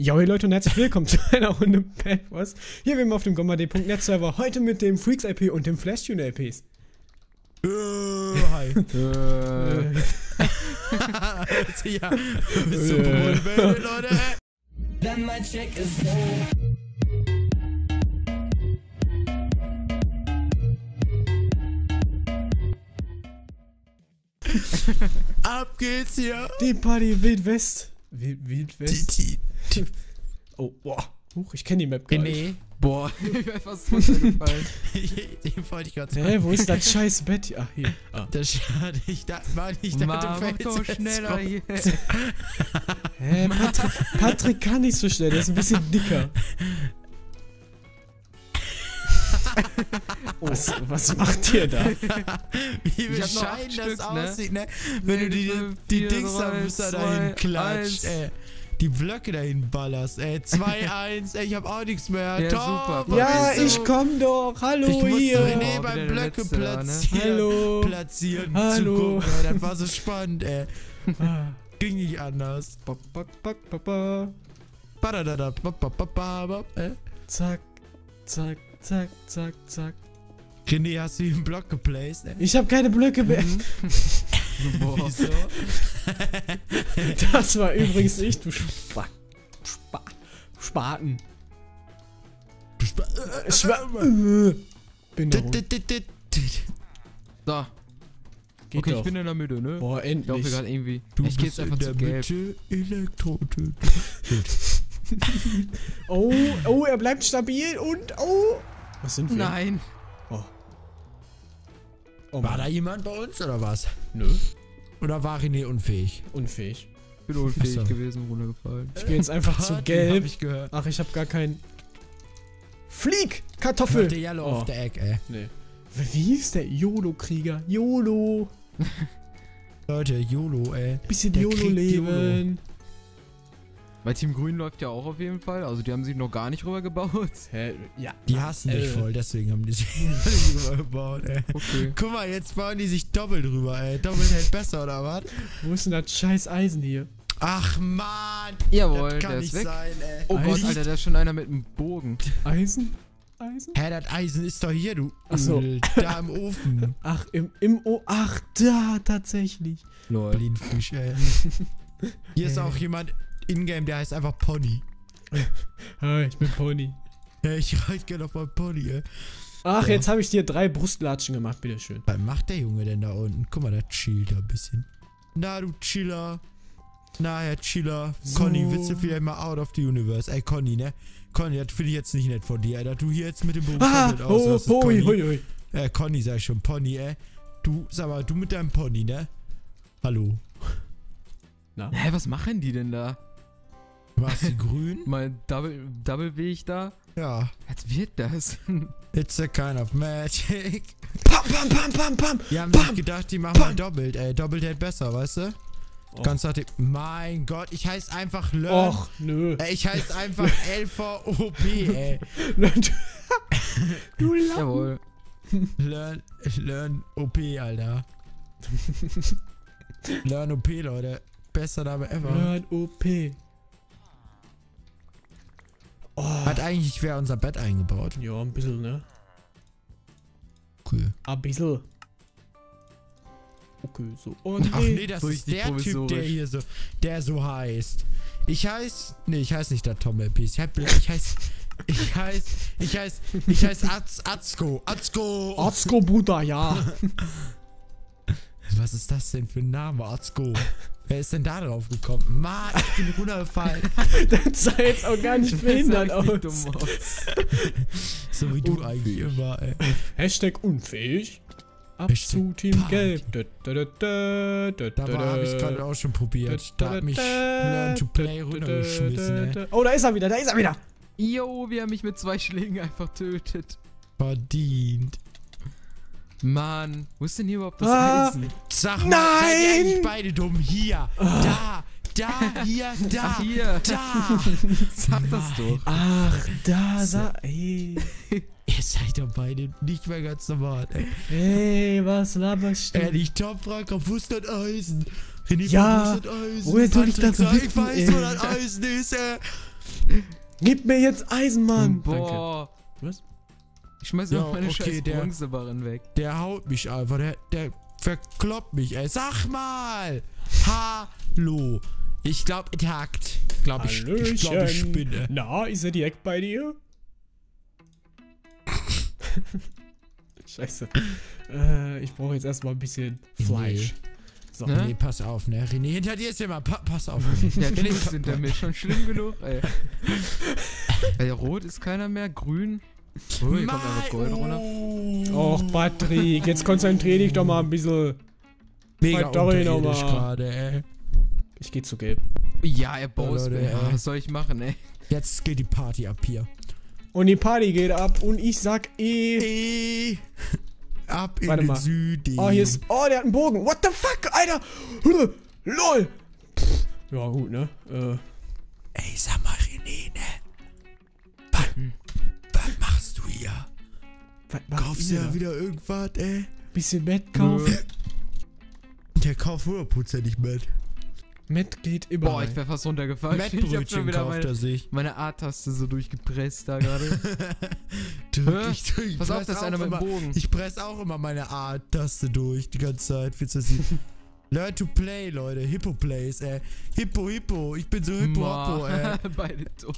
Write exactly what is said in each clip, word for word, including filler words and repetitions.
Jo, hey Leute und herzlich willkommen zu einer Runde Bad Wars. Hier sind wir auf dem GommeHD.net Server, heute mit dem Freaks I P und dem Flashtune I Ps. Äh, hi. Äh. Ja, bist du wohl blöd, Leute? Dann mein Check ist so. Ab geht's hier. Die Party Wild West. Wild, Wild West. Die, die, die. Oh, boah. Huch, ich kenne die Map gar nee. nicht. Boah. Ich bin fast runtergefallen. Den wollte ich gerade sagen. Hä, wo ist das scheiß Bett? Ach, hier. Ah. Das schade. Ich dachte, Mann, ich dachte, Mann, du fällst schneller hier. Hä, Patrick, Patrick kann nicht so schnell. Der ist ein bisschen dicker. Oh, was, was macht ihr da? Wie bescheiden das Stück, aussieht, ne? Wenn nee, du die, die, die Dings am Muster dahin klatscht, ey. Die Blöcke dahin ballerst, ey. zwei eins, ey, ich hab auch nichts mehr. Ja, Top, super, ja ich komm doch. Hallo, ich muss hier. Ich nee, beim Blöcke letzte, platzieren. Ne? Hallo. Platzieren. Hallo. Zugucken, ey. Das war so spannend, ey. Ging nicht anders. Zack, zack. Zack, zack, zack. René, hast du hier einen Block geplaced? Ey? Ich hab keine Blöcke mehr. Wieso? Das war übrigens ich, du Spa... Spa... Spaten. Spa... Spa... Bin da So. Geht okay, doch. Ich bin in der Mitte, ne? Boah, endlich. Ich glaube gerade irgendwie... Du ich bist einfach in der Mitte, Elektro-Töte. Oh, oh, er bleibt stabil und oh! Was sind wir? Nein! Oh. Oh, war da jemand bei uns oder was? Nö. Oder war René unfähig? Unfähig. Ich bin unfähig so. gewesen, runtergefallen. Ich gehe jetzt einfach zu gelb. Hab ich gehört. Ach, ich hab gar keinen. Flieg! Kartoffel! Ich der Yellow oh. auf der Ecke, ey. Nee. Wie hieß der YOLO-Krieger? YOLO! Leute, YOLO, ey. Bisschen YOLO-Leben. Bei Team Grün läuft ja auch auf jeden Fall, also die haben sich noch gar nicht rübergebaut. Hä? Ja. Die hassen dich voll, deswegen haben die sich rübergebaut, ey. Okay. Guck mal, jetzt bauen die sich doppelt rüber, ey. Doppelt hält besser, oder was? Wo ist denn das scheiß Eisen hier? Ach, Mann! Jawohl, das kann der ist nicht weg. Sein, ey. Oh Gott, Alter, da ist schon einer mit einem Bogen. Eisen? Eisen? Hä, das Eisen ist doch hier, du. Ach so. Da im Ofen. Ach, im, im O. Ach, da, tatsächlich. Lol. Blindfisch, ey. Hier ist auch jemand... Ingame, der heißt einfach Pony. Hi, ich bin Pony. Ja, ich reite gerne auf meinen Pony, ey. Ach, so. Jetzt habe ich dir drei Brustlatschen gemacht, bitteschön. Was macht der Junge denn da unten? Guck mal, der chillt da ein bisschen. Na, du Chiller. Na, Herr Chiller. So. Conny, willst du vielleicht mal out of the universe? Ey, Conny, ne? Conny, das finde ich jetzt nicht nett von dir, ey. Dass du hier jetzt mit dem Beruf ah, oh, oh, Conny. Hui, hui. Äh, Conny, sag ich schon. Pony, ey. Du, sag mal, du mit deinem Pony, ne? Hallo. Na? Hä, was machen die denn da? Warst du grün? Mein Double, Double Weg da? Ja. Jetzt wird das. It's a kind of magic. Pam, pam, pam, pam, pam. Die haben pam, sich gedacht, die machen pam. mal doppelt, ey. Doppelt hält besser, weißt du? Oh. Ganz hart. Mein Gott, ich heiße einfach Lön. Och, nö. Ich heiße einfach L V O P, ey. Lön. Du Lappen. Jawohl. Lön, Lön O P, Alter. Lön O P, Leute. Bester Name ever. Lön O P. Oh. Hat eigentlich wer unser Bett eingebaut? Ja, ein bisschen, ne? Cool. Ein bisschen. Okay, so. Oh, nee. Ach nee, das so ist der Typ, der hier so, der so heißt. Ich heiß, nee, ich heiß nicht der Tom L Ps. Ich heiß, ich heiß, ich heiß, ich heiß Az, Azko, Azko. Azko, Bruder, ja. Was ist das denn für ein Name, Azko? Wer ist denn da drauf gekommen? Mann, ich bin runtergefallen. Das sah jetzt auch gar nicht behindert aus. Dumm aus. So wie du eigentlich immer, ey. Hashtag unfähig. Ab zu Team Gelb. Dabei habe ich gerade auch schon probiert. Da hat mich Learn to Play runtergeschmissen, ey. Oh, da ist er wieder, da ist er wieder. Jo, wie er mich mit zwei Schlägen einfach tötet. Verdient. Mann, wo ist denn hier überhaupt das ah, Eisen? Sag mal, seid ihr nicht beide dumm? Hier, ah. da, da, hier, da, Ach, hier. da. Sag Nein. das doch. Ach, da, da, ey. Ihr seid doch beide nicht mehr ganz normal, ey. Ey, was laberst du? Ehrlich, Tom fragt, ob wusste das Eisen? René, ja, woher soll ich das wissen, ey? Ich weiß, wo das Eisen ist, ey. Gib mir jetzt Eisen, Mann! Boah! Danke. Was? Ich schmeiß noch ja, meine okay, scheiß Bronzebarren weg. Der haut mich einfach, der, der verkloppt mich, ey. Sag mal! Hallo! Ich glaube, ich hakt. Glaub, ich, ich glaube, ich spinne. Na, ist er direkt bei dir? Scheiße. Äh, ich brauche jetzt erstmal ein bisschen Fleisch. Nee. So, ne? Nee, pass auf, ne? René, hinter dir ist jemand. Pa pass auf. Ja, René ist hinter mir. Schon schlimm genug, ey. Ey, rot ist keiner mehr. Grün. Oh, hier kommt einfach Gold runter. Och, Patrick, jetzt konzentrier dich doch mal ein bisschen. Mega unterirdisch gerade, ey. Ich geh zu gelb. Ja, er baust mich. Was soll ich machen, ey? Jetzt geht die Party ab hier. Und die Party geht ab und ich sag eh. E ab in den Süden. Oh, hier ist. Oh, der hat einen Bogen. What the fuck, Alter? Lol. Pff. Ja, gut, ne? Äh. Ey, sag mal, René, ne? Was, hm. was machst du hier? Was Kaufst du ja wieder irgendwas, ey? Bisschen Bett kaufen. Der kauft hundertprozentig Bett. Matt geht immer. Boah, ich wäre fast runtergefallen. Matt-Brötchen kauft er sich. Meine A-Taste so durchgepresst da gerade. Pass ich auf, das ist einer mit dem Bogen. Ich presse auch immer meine A-Taste durch die ganze Zeit. Learn to play, Leute. Hippo-Plays, ey. Hippo, Hippo. Ich bin so Hippo-Hoppo, ey. Beide tot.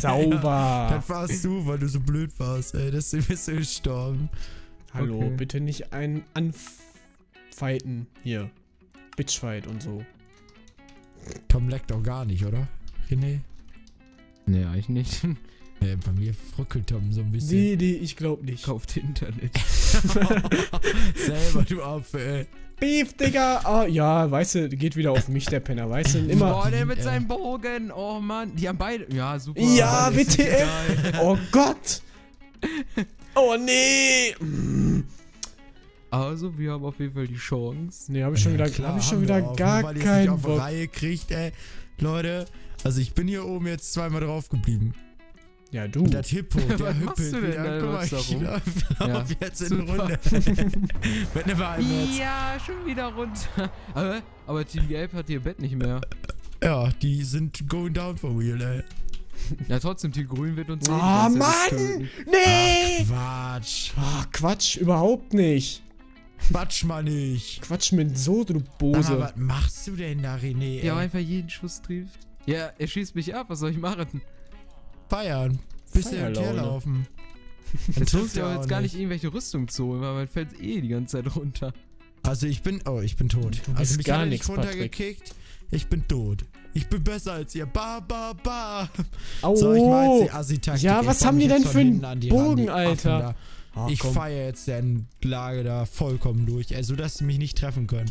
Sauber. Das warst du, weil du so blöd warst, ey. Deswegen bist du gestorben. Hallo, okay. Bitte nicht einen anfighten hier. Bitchfight und so. Tom leckt auch gar nicht, oder? René? Nee, eigentlich nicht. Nee, bei mir fröckelt Tom so ein bisschen. Nee, nee, ich glaub nicht. Kauft Internet. Selber, du Apfel. Beef, Digga! Oh, ja, weißt du, geht wieder auf mich, der Penner, weißt du? Immer. Oh, der mit seinen Bogen, oh Mann. Die haben beide. Ja, super. Ja, W T F! Oh Gott! Oh nee! Also, wir haben auf jeden Fall die Chance. Ne, habe ich schon wieder, ja, klar, hab ich schon wieder auch, gar weil keinen auf Bock. Reihe kriegt, ey. Leute, also ich bin hier oben jetzt zweimal drauf geblieben. Ja, du. Und das Hippo, der hüppelt wieder. Guck mal, ich lauf jetzt in eine Runde. Wenn du mal einmal ja, schon wieder runter. Aber, aber Team Gelb hat ihr Bett nicht mehr. Ja, die sind going down for real, ey. Ja, trotzdem, Team Grün wird uns... Oh, Mann! Nee! Ach, Quatsch. Ach, Quatsch, überhaupt nicht. Quatsch mal nicht. Quatsch mit so, du Bose. Aber was machst du denn da, René? Der einfach jeden Schuss trifft. Ja, er schießt mich ab. Was soll ich machen? Feiern. Bisschen herlaufen. Jetzt hilft ja jetzt gar nicht irgendwelche Rüstung zu holen, weil man fällt eh die ganze Zeit runter. Also ich bin... Oh, ich bin tot. Du also mich gar hat nichts runtergekickt. Ich bin tot. Ich bin besser als ihr. Ba, ba, ba. Oh. So, ich mal jetzt die Assi-Taktik. Ja, was haben die denn für einen Bogen, Alter? Oh, ich feiere jetzt deren Lage da vollkommen durch, also dass sie mich nicht treffen können.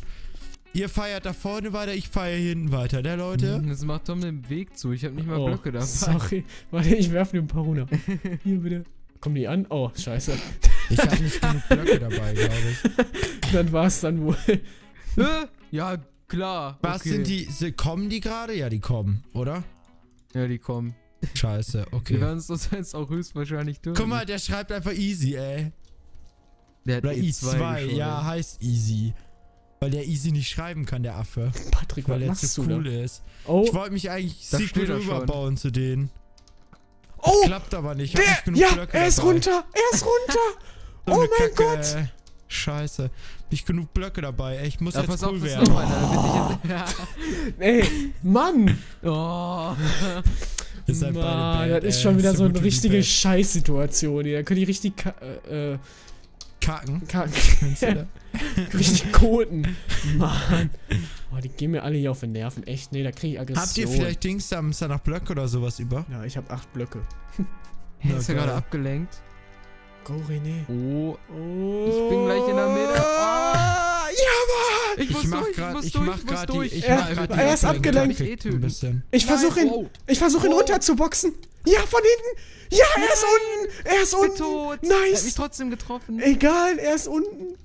Ihr feiert da vorne weiter, ich feiere hinten weiter, der Leute. Das macht Tom den Weg zu, ich habe nicht mal oh, Blöcke dabei. Sorry, warte, ich werfe den ein paar runter. Hier bitte. Kommen die an? Oh, scheiße. Ich habe nicht genug Blöcke dabei, glaube ich. Dann war's dann wohl. Ja, klar. Was okay. sind die, sie, kommen die gerade? Ja, die kommen, oder? Ja, die kommen. Scheiße, okay. Wir werden es uns jetzt auch höchstwahrscheinlich durch. Guck mal, der schreibt einfach easy, ey. Der hat oder E zwei, ja, heißt easy. Weil der easy nicht schreiben kann, der Affe. Patrick, weil er zu cool ist. Oh. Ich wollte mich eigentlich secret rüberbauen zu denen. Oh! Das klappt aber nicht. Ich hab nicht genug ja, Blöcke er ist dabei. runter! Er ist runter! So oh mein Kacke. Gott! Scheiße. Nicht genug Blöcke dabei, ey. Ich muss ja, jetzt pass cool auf, werden. Oh. Weiter, jetzt ey, Mann! Oh. Ihr seid Na, beide Band, das ist schon ey, wieder so, so eine richtige Scheißsituation hier. Da könnt ihr richtig ka äh, kacken. Kacken. Ja. Richtig koten. Mann. Boah, die gehen mir alle hier auf den Nerven. Echt, nee, da krieg ich Aggression. Habt ihr vielleicht Dings da noch Blöcke oder sowas über? Ja, ich hab acht Blöcke. Hey, ist ja gerade abgelenkt. Go, René. Oh, oh. Ich bin gleich in der Mitte. Oh. Ja, Mann! Ich, ich mach grad, ich mach grad die, ich mach grad die... Er ist abgelenkt. Ich versuche ihn, ich versuche ihn runterzuboxen. Ja, von hinten. Ja, er ist unten. Er ist unten. Tot. Nice. Er hat mich trotzdem getroffen. Egal, er ist unten.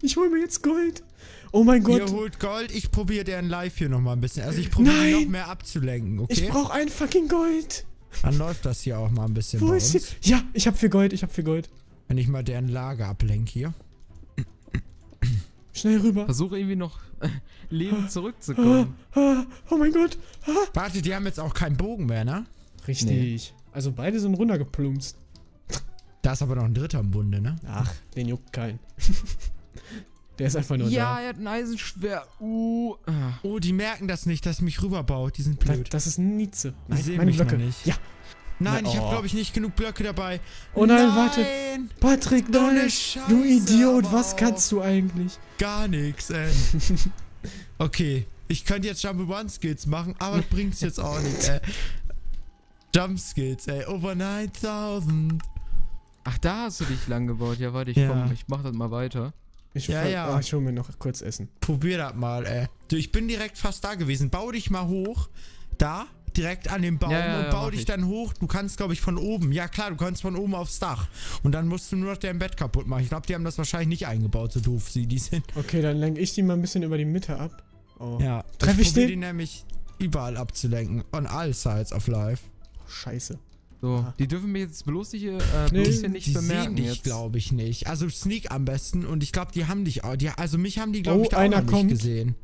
Ich hol mir jetzt Gold. Oh mein Gott. Ihr holt Gold, ich probiere deren Live hier nochmal ein bisschen. Also ich probiere noch mehr abzulenken, okay? Ich brauch ein fucking Gold. Dann läuft das hier auch mal ein bisschen. Wo ist hier? Ja, ich hab viel Gold, ich hab viel Gold. Wenn ich mal deren Lager ablenke hier. Schnell rüber. Versuche irgendwie noch Leben zurückzukommen. Oh mein Gott. Warte, die haben jetzt auch keinen Bogen mehr, ne? Richtig. Nee. Also beide sind runtergeplumpst. Da ist aber noch ein dritter im Bunde, ne? Ach, den juckt keinen. Der ist einfach nur ja, da. Ja, er hat ein Eisenschwert. Uh. Oh, die merken das nicht, dass mich rüberbaut. Die sind blöd. Das, das ist ein Nietze. Die sehen meine mich Blöcke. Noch nicht. Ja. Nein, oh. Ich habe, glaube ich, nicht genug Blöcke dabei. Oh nein, nein. Warte. Patrick, so Donnisch, du Idiot, was kannst du eigentlich? Gar nichts, ey. Okay, ich könnte jetzt Jump-and-Run-Skills machen, aber das bringt's jetzt auch nicht, ey. Jump-Skills, ey. Over neuntausend. Ach, da hast du dich lang gebaut. Ja, warte, ich ja. komm, ich mach das mal weiter. Ich ja, ja. Oh, ich hol mir noch kurz Essen. Probier das mal, ey. Du, ich bin direkt fast da gewesen. Bau dich mal hoch. Da, direkt an den Baum ja, ja, und ja, bau dich ich. dann hoch. Du kannst, glaube ich, von oben. Ja, klar, du kannst von oben aufs Dach. Und dann musst du nur noch dein Bett kaputt machen. Ich glaube, die haben das wahrscheinlich nicht eingebaut, so doof sie die sind. Okay, dann lenke ich die mal ein bisschen über die Mitte ab. Oh. Ja, treffe ich, ich den? Die nämlich überall abzulenken. On all sides of life. Oh, scheiße. So, ah. Die dürfen mich jetzt bloß nicht, äh, nee, bloß hier nicht die bemerken. Die sehen dich, glaube ich, nicht. Also sneak am besten und ich glaube, die haben dich auch. Die, also mich haben die, glaube oh, ich, da auch noch nicht gesehen.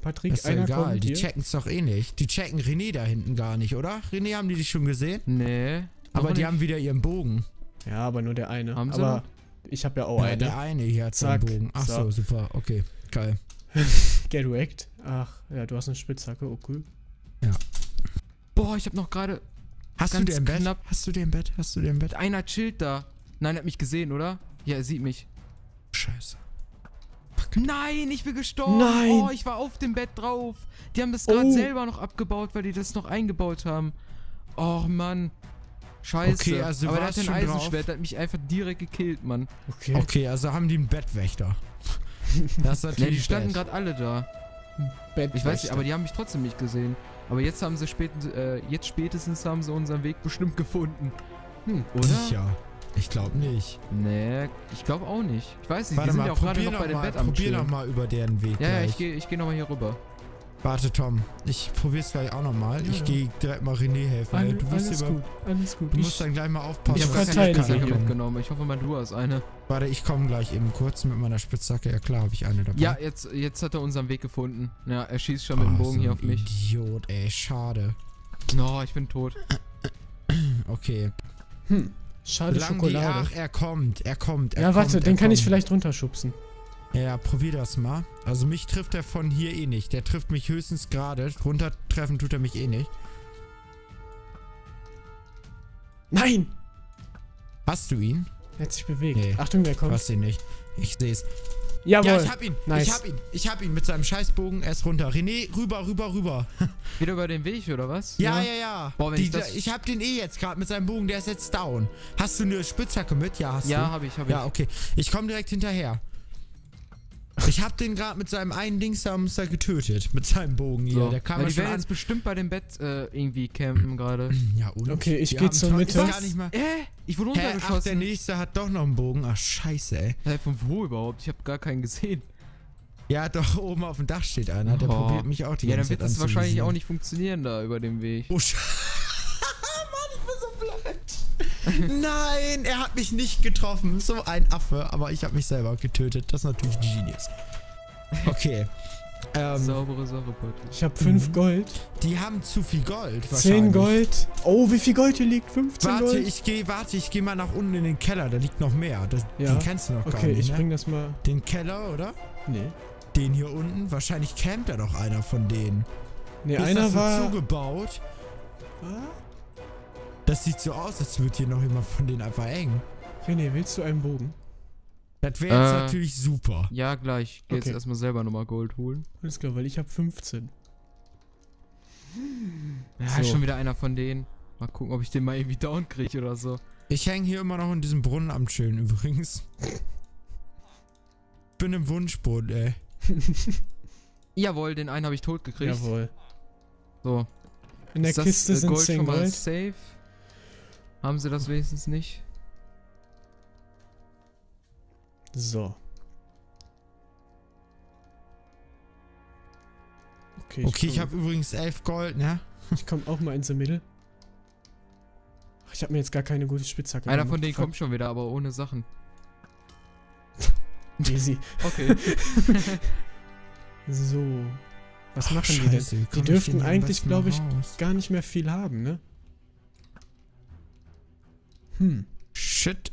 Patrick, das ist einer egal. Kommt die checken es doch eh nicht. Die checken René da hinten gar nicht, oder? René, haben die dich schon gesehen? Nee. Aber die nicht. Haben wieder ihren Bogen. Ja, aber nur der eine. Haben sie aber noch? Ich habe ja auch ja, einen. Der eine hier hat seinen Bogen. Ach so, super. Okay, geil. Get wrecked. Ach, ja, du hast eine Spitzhacke. Oh, cool. Ja. Boah, ich habe noch gerade... Hast du den im Bett? Hast du den im Bett? Hast du den im Bett? Einer chillt da. Nein, er hat mich gesehen, oder? Ja, er sieht mich. Scheiße. Fuck. Nein, ich bin gestorben. Nein. Oh, ich war auf dem Bett drauf. Die haben das gerade oh. selber noch abgebaut, weil die das noch eingebaut haben. Oh, Mann. Scheiße. Okay, also aber der hat ein Eisenschwert, der hat mich einfach direkt gekillt, Mann. Okay, okay, also haben die einen Bettwächter. Das ist natürlich ja, die standen gerade alle da. Bettwächter. Ich weiß nicht, aber die haben mich trotzdem nicht gesehen. Aber jetzt haben sie spät, äh, jetzt spätestens haben sie unseren Weg bestimmt gefunden. Hm, oder? Sicher. Ich glaube nicht. Nee, ich glaube auch nicht. Ich weiß nicht, Warte die sind mal, ja auch gerade noch, noch bei dem Bett am Probier nochmal über deren Weg. Ja, ja, ich gehe ich geh nochmal hier rüber. Warte, Tom. Ich probier's gleich auch nochmal. Ja. Ich gehe direkt mal René helfen. Alle, du alles über, gut, alles gut. Du musst ich, dann gleich mal aufpassen. Ich habe keine Spitzhacke mitgenommen. Ich hoffe mal, du hast eine. Warte, ich komme gleich eben kurz mit meiner Spitzhacke. Ja klar, habe ich eine dabei. Ja, jetzt, jetzt hat er unseren Weg gefunden. Ja, er schießt schon oh, mit dem Bogen so hier auf mich. Idiot, ey. Schade. No, ich bin tot. Okay. Hm. Schade Lang Schokolade. Ach, er kommt, er kommt, er ja, kommt. Ja, warte, den kann kommt. ich vielleicht runterschubsen. Ja, probier das mal. Also mich trifft er von hier eh nicht. Der trifft mich höchstens gerade. Runtertreffen tut er mich eh nicht. Nein! Hast du ihn? Er hat sich bewegt. Nee. Achtung, der kommt. Du hast ihn nicht. Ich seh's. Jawohl. Ja, ich hab ihn. Nice. Ich hab ihn. Ich hab ihn mit seinem Scheißbogen. Er ist runter. René, rüber, rüber, rüber. Wieder über den Weg, oder was? Ja, ja, ja. ja. Boah, wenn Die, ich, das... ich hab den eh jetzt gerade mit seinem Bogen. Der ist jetzt down. Hast du eine Spitzhacke mit? Ja, hast ja, du. Ja, hab ich, hab ich. Ja, okay. Ich komm direkt hinterher. Ich hab den gerade mit seinem einen Dings da getötet. Mit seinem Bogen hier. So. Der kam ja, die werden jetzt bestimmt bei dem Bett äh, irgendwie campen gerade. Ja, und? Okay, ich geh zur Mitte. Gar nicht mal. Äh, ich wurde runtergeschossen. Ach, der nächste hat doch noch einen Bogen. Ach, scheiße, ey. Hey, von wo überhaupt? Ich hab gar keinen gesehen. Ja, doch, oben auf dem Dach steht einer. Der oh. probiert mich auch die ganze Zeit. Ja, dann wird Zeit das wahrscheinlich auch nicht funktionieren da über dem Weg. Oh, scheiße. Nein, er hat mich nicht getroffen. So ein Affe, aber ich habe mich selber getötet. Das ist natürlich Genius. Okay. Ähm, Saubere Sache, Patrick. Ich habe fünf mhm. Gold. Die haben zu viel Gold, wahrscheinlich. zehn Gold. Oh, wie viel Gold hier liegt? fünfzehn warte, Gold? Ich geh, warte, ich gehe mal nach unten in den Keller. Da liegt noch mehr. Das, ja. Den kennst du noch okay, gar nicht. Okay, ich bring ne? das mal. Den Keller, oder? Nee. Den hier unten? Wahrscheinlich campt da doch einer von denen. Nee, ist einer das so war... zugebaut? Ah? Das sieht so aus, als würde hier noch jemand von denen einfach eng. René, willst du einen Bogen? Das wäre jetzt äh, natürlich super. Ja, gleich. Geh okay. jetzt erstmal selber nochmal Gold holen. Alles klar, weil ich habe fünfzehn. Ja, so. Schon wieder einer von denen. Mal gucken, ob ich den mal irgendwie down kriege oder so. Ich hänge hier immer noch in diesem Brunnen am Chillen übrigens. Bin im Wunschboden, ey. Jawohl, den einen habe ich tot gekriegt. Jawohl. So. In der Ist Kiste das, äh, sind Gold zehn schon mal Gold. Safe? Haben sie das wenigstens nicht? So. Okay, ich, okay, ich habe übrigens elf Gold, ne? Ich komme auch mal ins Mittel. Ich habe mir jetzt gar keine gute Spitzhacke. Einer von denen Fuck. kommt schon wieder, aber ohne Sachen. Easy. Okay. So. Was Ach, machen scheiße, die denn? Die dürften eigentlich, glaube ich, raus? gar nicht mehr viel haben, ne? Hm. Shit.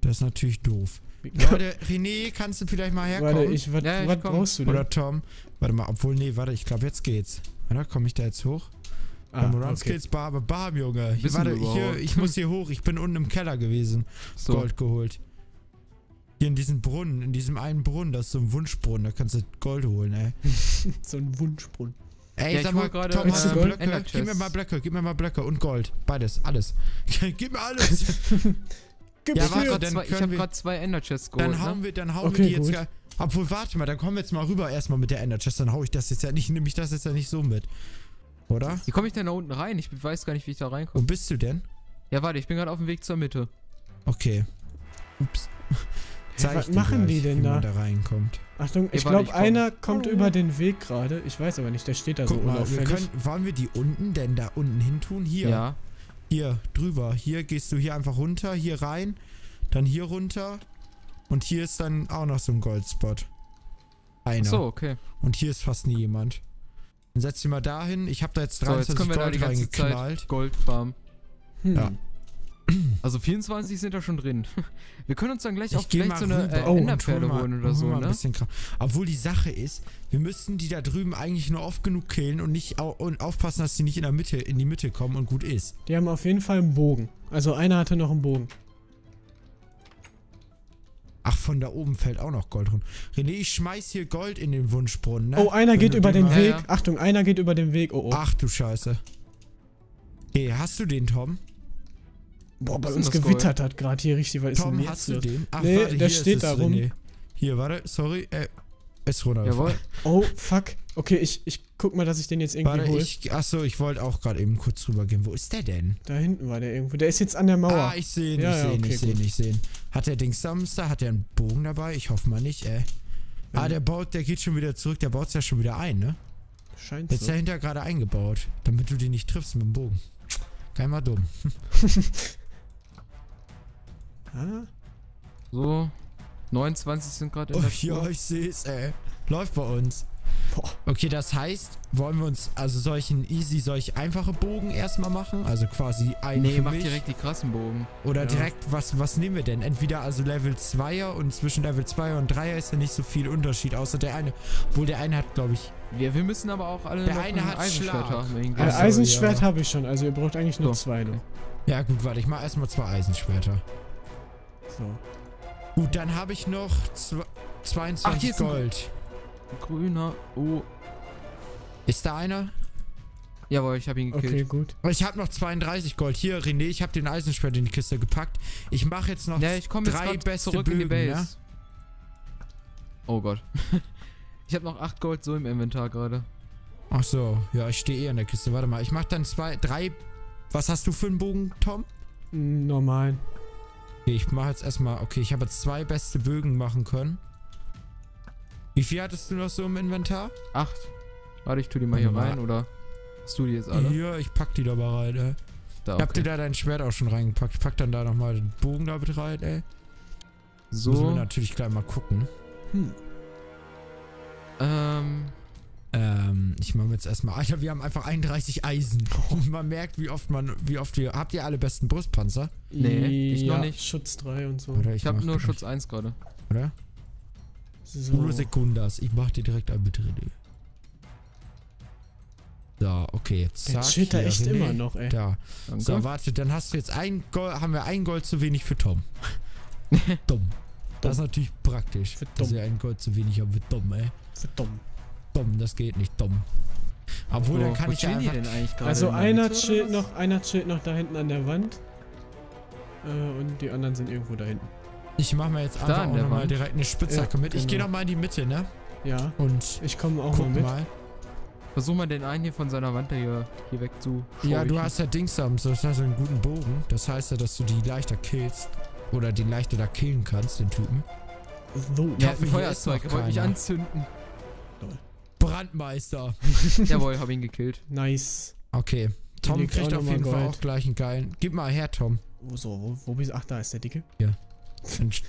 Das ist natürlich doof. Leute, René, kannst du vielleicht mal herkommen? Warte, ich, was, ja, was brauchst du denn? Oder Tom. Warte mal, obwohl, nee, warte, ich glaube, jetzt geht's. Oder, komme ich da jetzt hoch? Ah, Run Skills okay. Bar, Bar, Junge. Ich, warte, hier, ich muss hier hoch. Ich bin unten im Keller gewesen. So. Gold geholt. Hier in diesem Brunnen, in diesem einen Brunnen, das ist so ein Wunschbrunnen. Da kannst du Gold holen, ey. So ein Wunschbrunnen. Ey, ja, sag mal, Tom, hast du Blöcke? Blöcke? Gib mir mal Blöcke, gib mir mal Blöcke und Gold. Beides, alles. Gib mir alles. Gib ja, warte, dann zwei, ich hab grad zwei Ender Chests geholt. Dann hauen ne? wir, dann hauen okay, wir die gut. jetzt gar. Obwohl, warte mal, dann kommen wir jetzt mal rüber erstmal mit der Ender Chest. Dann hau ich das jetzt ja nicht, nehme ich das jetzt ja nicht so mit. Oder? Wie komme ich denn da unten rein? Ich weiß gar nicht, wie ich da reinkomme. Wo bist du denn? Ja, warte, ich bin gerade auf dem Weg zur Mitte. Okay. Ups. Zeig was machen gleich, die denn wie da? Man da reinkommt. Achtung, ich glaube, komm. einer kommt oh. über den Weg gerade. Ich weiß aber nicht, der steht da Guck so mal, unauffällig. Wir können, wollen wir die unten denn da unten hin tun? Hier. Ja. Hier, drüber. Hier gehst du hier einfach runter, hier rein, dann hier runter. Und hier ist dann auch noch so ein Goldspot. Einer. Ach so, okay. Und hier ist fast nie jemand. Dann setz dich mal dahin. Ich habe da jetzt dreiundzwanzig so, jetzt Gold da reingeknallt. Goldfarm. Hm. Ja. Also vierundzwanzig sind da schon drin. Wir können uns dann gleich ich auch vielleicht so eine äh, oh, Enderperle holen oder so, ne? Obwohl die Sache ist, wir müssten die da drüben eigentlich nur oft genug killen und nicht au und aufpassen, dass die nicht in der Mitte in die Mitte kommen und gut ist. Die haben auf jeden Fall einen Bogen. Also einer hatte noch einen Bogen. Ach, von da oben fällt auch noch Gold runter. René, ich schmeiß hier Gold in den Wunschbrunnen, ne? Oh, einer Wenn geht über den, den Weg. Ja, ja. Achtung, einer geht über den Weg. Oh, oh. Ach du Scheiße. Hey, hast du den, Tom? Boah, bei uns gewittert hat gerade hier richtig, weil ist Tom, hast du den? Ach, nee, warte, der steht da rum. René. Hier, warte, sorry, äh, ist runtergefallen. Oh, fuck. Okay, ich, ich guck mal, dass ich den jetzt irgendwie hole. Achso, ich wollte auch gerade eben kurz rüber gehen. Wo ist der denn? Da hinten war der irgendwo. Der ist jetzt an der Mauer. Ah, ich sehe ihn, ja, ich ja, sehe ihn, okay, ich sehe ihn, ich sehe ihn. Hat der Dings Samstag, hat der einen Bogen dabei? Ich hoffe mal nicht, ey. Mhm. Ah, der baut, der geht schon wieder zurück, der baut's ja schon wieder ein, ne? Scheint so. Jetzt dahinter gerade eingebaut, damit du den nicht triffst mit dem Bogen. Keinmal dumm. Ah. So, neunundzwanzig sind gerade in der oh, Spur. Ja, ich seh's, ey. Läuft bei uns. Boah. Okay, das heißt, wollen wir uns also solchen easy, solch einfache Bogen erstmal machen? Also quasi einen Nee, mach direkt die krassen Bogen. Oder ja. direkt, was, was nehmen wir denn? Entweder also Level zweier und zwischen Level zweier und dreier ist ja nicht so viel Unterschied, außer der eine. Obwohl der eine hat, glaube ich... Wir, wir müssen aber auch alle... Der eine hat Eisenschwert haben. Also, Eisenschwert ja. habe ich schon, also ihr braucht eigentlich nur so. zwei. Ne? Ja gut, warte, ich mach erstmal zwei Eisenschwerter. So. Gut, dann habe ich noch zweiundzwanzig Ach, Gold. Grüner. Oh. Ist da einer? Jawohl, ich habe ihn gekillt. Okay, gut. Ich habe noch zweiunddreißig Gold. Hier, René, ich habe den Eisenschwert in die Kiste gepackt. Ich mache jetzt noch ja, ich komm jetzt drei beste zurück Bögen, in die Base. Ne? Oh Gott. Ich habe noch acht Gold so im Inventar gerade. Ach so. Ja, ich stehe eh an der Kiste. Warte mal, ich mache dann zwei, drei... Was hast du für einen Bogen, Tom? Normal. Okay, ich mache jetzt erstmal... Okay, ich habe jetzt zwei beste Bögen machen können. Wie viel hattest du noch so im Inventar? Acht. Warte, ich tue die mal hier rein, oder? Hast du die jetzt alle? Ja, ich pack die da mal rein, ey. Da, okay. Ich hab dir da dein Schwert auch schon reingepackt. Ich pack dann da nochmal den Bogen damit rein, ey. So. Müssen wir natürlich gleich mal gucken. Hm. Ähm... Ähm, ich mache jetzt erstmal... Alter, wir haben einfach einunddreißig Eisen. Und man merkt, wie oft man... Wie oft wir... Habt ihr alle besten Brustpanzer? Nee, ich ja. noch nicht. Schutz drei und so. Oder ich ich habe nur Schutz eins gerade. Oder? So. Nur Sekundas. Ich mach dir direkt ein Betrieb. So, okay. Jetzt zack. Der chillt da echt René. immer noch, ey. Da. Danke. So, warte. Dann hast du jetzt ein Gold... Haben wir ein Gold zu wenig für Tom. Dumm. Das ist natürlich praktisch. Für dass wir ein Gold zu wenig haben. Für dumm, ey. Für dumm. Dumm, das geht nicht, dumm. Obwohl, oh, dann kann ich ja einfach... Denn eigentlich also einer chillt noch, einer chillt noch da hinten an der Wand. Äh, und die anderen sind irgendwo da hinten. Ich mache mir jetzt da einfach auch nochmal direkt eine Spitzhacke ja, mit. Genau. Ich gehe nochmal in die Mitte, ne? Ja. Und ich komme auch mal mit. Mal. Versuch mal den einen hier von seiner Wand hier, hier weg zu... Ja, du hast ja Dingsams, du hast ja so einen guten Bogen. Das heißt ja, dass du die leichter killst. Oder den leichter da killen kannst, den Typen. So, ja, ein Feuerzeug, wollte mich anzünden. Brandmeister. Jawohl, hab ihn gekillt. Nice. Okay. Tom kriegt auf jeden Fall auch gleich einen geilen. Gib mal her, Tom. Oh, so, wo, wo bist du? Ach, da ist der Dicke. Ja.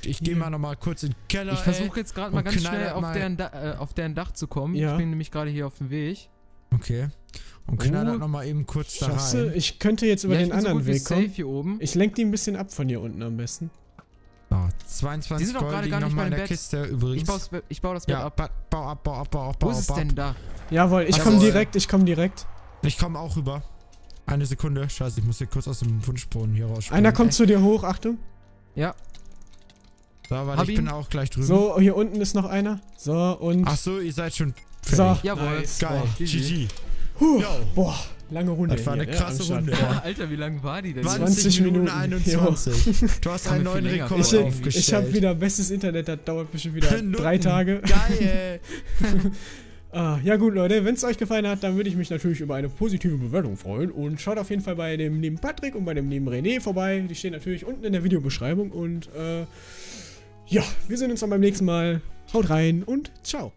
Ich geh mal nochmal kurz in den Keller. Ich versuche jetzt gerade mal ganz schnell auf deren, äh, auf deren Dach zu kommen. Ja. Ich bin nämlich gerade hier auf dem Weg. Okay. und knall halt nochmal eben kurz da rein. Ich könnte jetzt über ja, den anderen so Weg kommen. Hier oben. Ich lenke die ein bisschen ab von hier unten am besten. Oh, zweiundzwanzig Gold liegen nochmal in der Bett. Kiste übrigens. Ich baue ich bau das Bett ja, ab. Ba bau ab, bau ab, bau ab, bau ab. Wo ist es denn da? Jawohl, ich komme direkt, ich komme direkt. Ich komme auch rüber. Eine Sekunde, scheiße, ich muss hier kurz aus dem Wunschboden hier raus. Einer kommt Ey. zu dir hoch, Achtung. Ja. So, warte, Hab ich ihn. bin auch gleich drüben. So, hier unten ist noch einer. So, und... Ach so, ihr seid schon fertig. So. Jawohl. Nice. Geil, G G. Huh. Boah, lange Runde. Das war eine hier, krasse ja, Runde. Ja. Alter, wie lang war die denn? zwanzig Minuten einundzwanzig. Du hast einen neuen Rekord ich, aufgestellt. Ich hab wieder bestes Internet, das dauert bestimmt wieder drei Tage. Geil. Ah, ja gut Leute, wenn es euch gefallen hat, dann würde ich mich natürlich über eine positive Bewertung freuen und schaut auf jeden Fall bei dem lieben Patrick und bei dem lieben René vorbei. Die stehen natürlich unten in der Videobeschreibung und äh, ja, wir sehen uns dann beim nächsten Mal. Haut rein und ciao.